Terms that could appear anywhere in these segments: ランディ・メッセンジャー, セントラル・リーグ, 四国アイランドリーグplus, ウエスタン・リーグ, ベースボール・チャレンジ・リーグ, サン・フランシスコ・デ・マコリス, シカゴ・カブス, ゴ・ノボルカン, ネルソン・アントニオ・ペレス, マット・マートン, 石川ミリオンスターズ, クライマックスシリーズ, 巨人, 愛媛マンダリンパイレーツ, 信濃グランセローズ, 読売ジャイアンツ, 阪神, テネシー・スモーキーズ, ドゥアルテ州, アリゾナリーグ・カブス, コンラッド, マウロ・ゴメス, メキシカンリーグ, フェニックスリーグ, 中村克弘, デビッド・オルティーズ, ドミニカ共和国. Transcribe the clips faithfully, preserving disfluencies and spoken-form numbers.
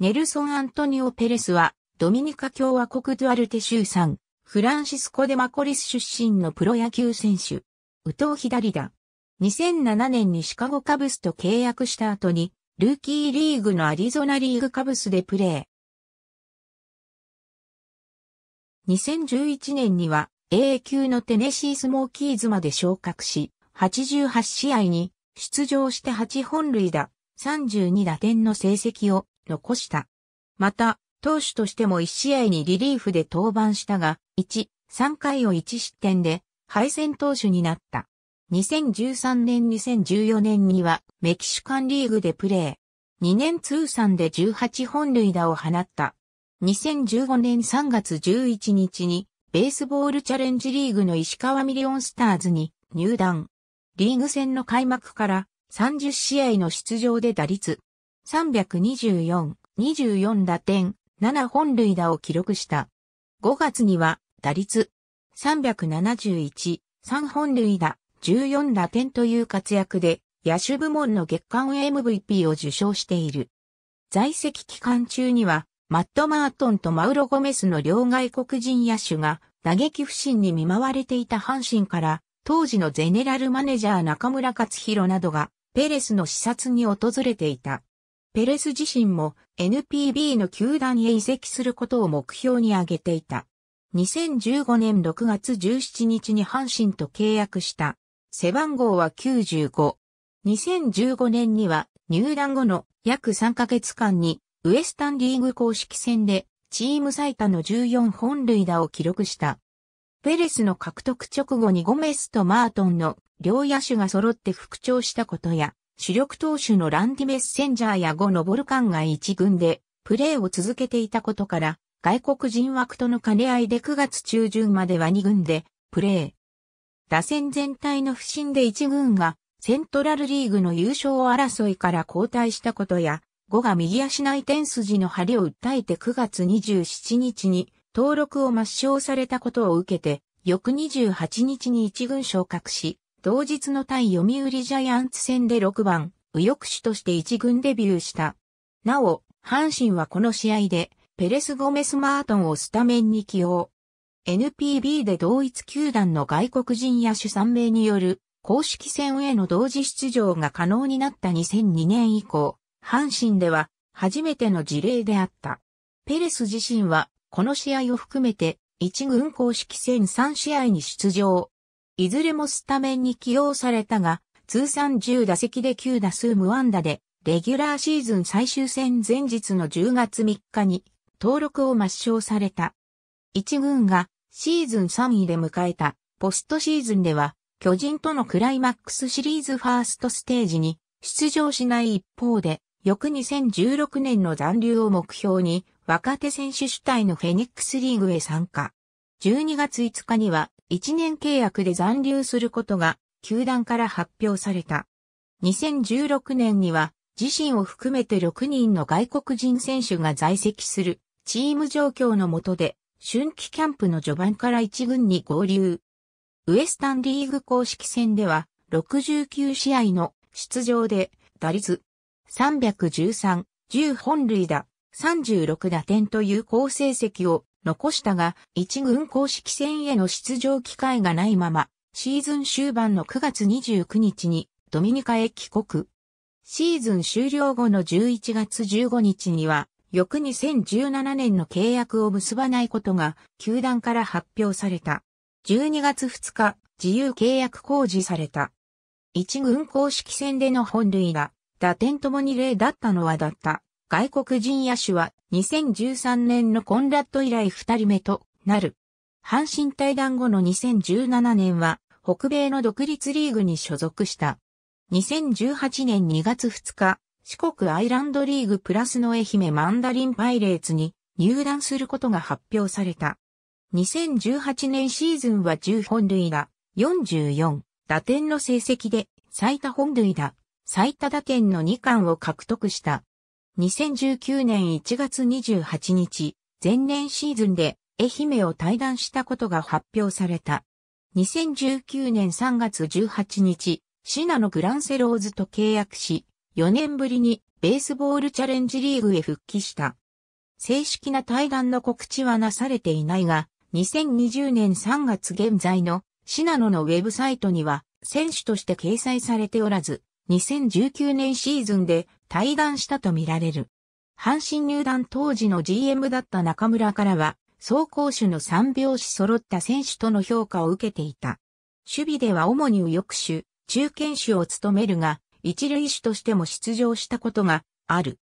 ネルソン・アントニオ・ペレスは、ドミニカ共和国ドゥアルテ州産、フランシスコ・デ・マコリス出身のプロ野球選手。右投左打。にせんななねんにシカゴ・カブスと契約した後に、ルーキーリーグのアリゾナリーグカブスでプレー。にせんじゅういちねんには、エー 級のテネシー・スモーキーズまで昇格し、はちじゅうはちしあいに出場してはちほんるいだ、さんじゅうにだてんの成績を残した。また、投手としてもいちしあいにリリーフで登板したが、いち、さんかいをいちしってんで敗戦投手になった。にせんじゅうさんねん、にせんじゅうよねんにはメキシカンリーグでプレー。にねん通算でじゅうはちほんるいだを放った。にせんじゅうごねんさんがつじゅういちにちにベースボールチャレンジリーグの石川ミリオンスターズに入団。リーグ戦の開幕からさんじゅっしあいの出場で打率さんわりにぶよん、にじゅうよんだてん、ななほんるいだを記録した。ごがつには打率さんわりななぶいち、さんほんるいだ、じゅうよんだてんという活躍で野手部門の月間 エムブイピー を受賞している。在籍期間中にはマット・マートンとマウロ・ゴメスの両外国人野手が打撃不振に見舞われていた阪神から当時のゼネラルマネジャー中村克弘などがペレスの視察に訪れていた。ペレス自身も エヌピービー の球団へ移籍することを目標に挙げていた。にせんじゅうごねんろくがつじゅうしちにちに阪神と契約した。背番号はきゅうじゅうご。にせんじゅうごねんには入団後の約さんかげつかんにウエスタンリーグ公式戦でチーム最多のじゅうよんほんるいだを記録した。ペレスの獲得直後にゴメスとマートンの両野手が揃って復調したことや、主力投手のランディ・メッセンジャーやゴ・ノボルカンが一軍でプレーを続けていたことから、外国人枠との兼ね合いでくがつちゅうじゅんまではにぐんでプレー。打線全体の不振でいちぐんがセントラルリーグの優勝争いから後退したことや、ゴが右足内転筋の張りを訴えてくがつにじゅうしちにちに登録を抹消されたことを受けて、翌にじゅうはちにちにいちぐん昇格し、同日の対読売ジャイアンツ戦でろくばん、右翼手としていちぐんデビューした。なお、阪神はこの試合で、ペレス・ゴメス・マートンをスタメンに起用。エヌピービー で同一球団の外国人野手さんめいによる、公式戦への同時出場が可能になったにせんにねん以降、阪神では初めての事例であった。ペレス自身は、この試合を含めて、いちぐん公式戦さんしあいに出場。いずれもスタメンに起用されたが、通算じゅうだせきできゅうだすう無安打で、レギュラーシーズン最終戦前日のじゅうがつみっかに登録を抹消された。一軍がシーズンさんいで迎えたポストシーズンでは、巨人とのクライマックスシリーズファーストステージに出場しない一方で、翌にせんじゅうろくねんの残留を目標に若手選手主体のフェニックスリーグへ参加。じゅうにがついつかには、いちねん契約で残留することが球団から発表された。にせんじゅうろくねんには自身を含めてろくにんの外国人選手が在籍するチーム状況の下で春季キャンプの序盤からいちぐんに合流。ウエスタンリーグ公式戦ではろくじゅうきゅうしあいの出場で打率さんわりじゅうさん、じゅうほんるいだ、さんじゅうろくだてんという好成績を残したが、一軍公式戦への出場機会がないまま、シーズン終盤のくがつにじゅうくにちにドミニカへ帰国。シーズン終了後のじゅういちがつじゅうごにちには、翌にせんじゅうななねんの契約を結ばないことが、球団から発表された。じゅうにがつふつか、自由契約公示された。一軍公式戦での本塁打、打点ともに例だったのはだった。外国人野手はにせんじゅうさんねんのコンラッド以来ふたりめとなる。阪神退団後のにせんじゅうななねんは北米の独立リーグに所属した。にせんじゅうはちねんにがつふつか、四国アイランドリーグプラスの愛媛マンダリンパイレーツに入団することが発表された。にせんじゅうはちねんシーズンはじゅうほんるいだ、よんじゅうよんだてんの成績で最多本塁打、最多打点のにかんを獲得した。にせんじゅうきゅうねんいちがつにじゅうはちにち、前年シーズンで愛媛を退団したことが発表された。にせんじゅうきゅうねんさんがつじゅうはちにち、信濃グランセローズと契約し、よねんぶりにベースボールチャレンジリーグへ復帰した。正式な退団の告知はなされていないが、にせんにじゅうねんさんがつ現在のシナノのウェブサイトには選手として掲載されておらず、にせんじゅうきゅうねんシーズンで退団したとみられる。阪神入団当時の ジーエム だった中村からは、走攻守の三拍子揃った選手との評価を受けていた。守備では主に右翼手、中堅手を務めるが、一塁手としても出場したことがある。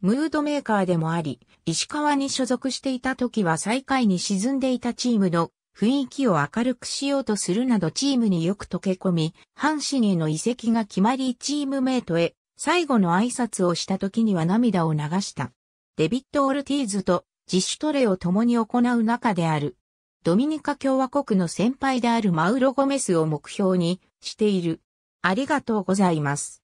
ムードメーカーでもあり、石川に所属していた時は最下位に沈んでいたチームの雰囲気を明るくしようとするなどチームによく溶け込み、阪神への移籍が決まりチームメイトへ、最後の挨拶をした時には涙を流した。デビッド・オルティーズと自主トレを共に行う仲である。ドミニカ共和国の先輩であるマウロ・ゴメスを目標にしている。ありがとうございます。